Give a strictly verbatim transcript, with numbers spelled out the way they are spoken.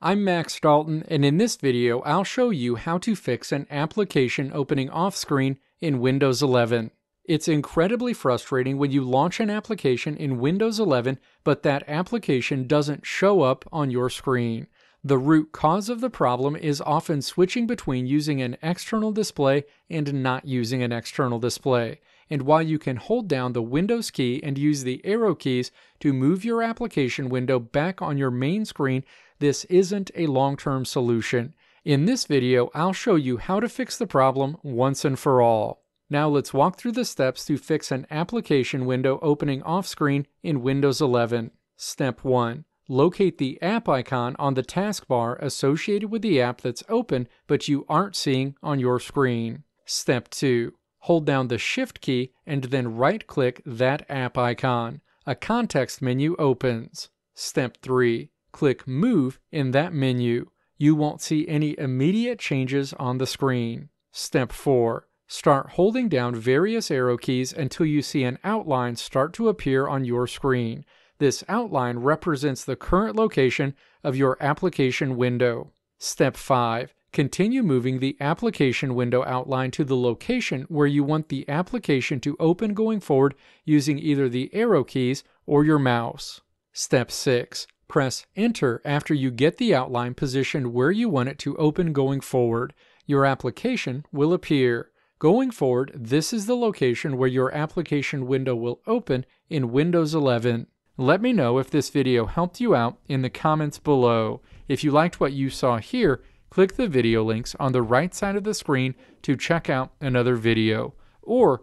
I'm Max Dalton, and in this video I'll show you how to fix an application opening off-screen in Windows eleven. It's incredibly frustrating when you launch an application in Windows eleven but that application doesn't show up on your screen. The root cause of the problem is often switching between using an external display and not using an external display. And while you can hold down the Windows key and use the arrow keys to move your application window back on your main screen, this isn't a long-term solution. In this video, I'll show you how to fix the problem once and for all. Now let's walk through the steps to fix an application window opening off-screen in Windows eleven. Step one. Locate the app icon on the taskbar associated with the app that's open but you aren't seeing on your screen. Step two. Hold down the Shift key and then right-click that app icon. A context menu opens. Step three. Click Move in that menu. You won't see any immediate changes on the screen. Step four. Start holding down various arrow keys until you see an outline start to appear on your screen. This outline represents the current location of your application window. Step five. Continue moving the application window outline to the location where you want the application to open going forward using either the arrow keys or your mouse. Step six. Press Enter after you get the outline positioned where you want it to open going forward. Your application will appear. Going forward, this is the location where your application window will open in Windows eleven. Let me know if this video helped you out in the comments below. If you liked what you saw here, click the video links on the right side of the screen to check out another video, or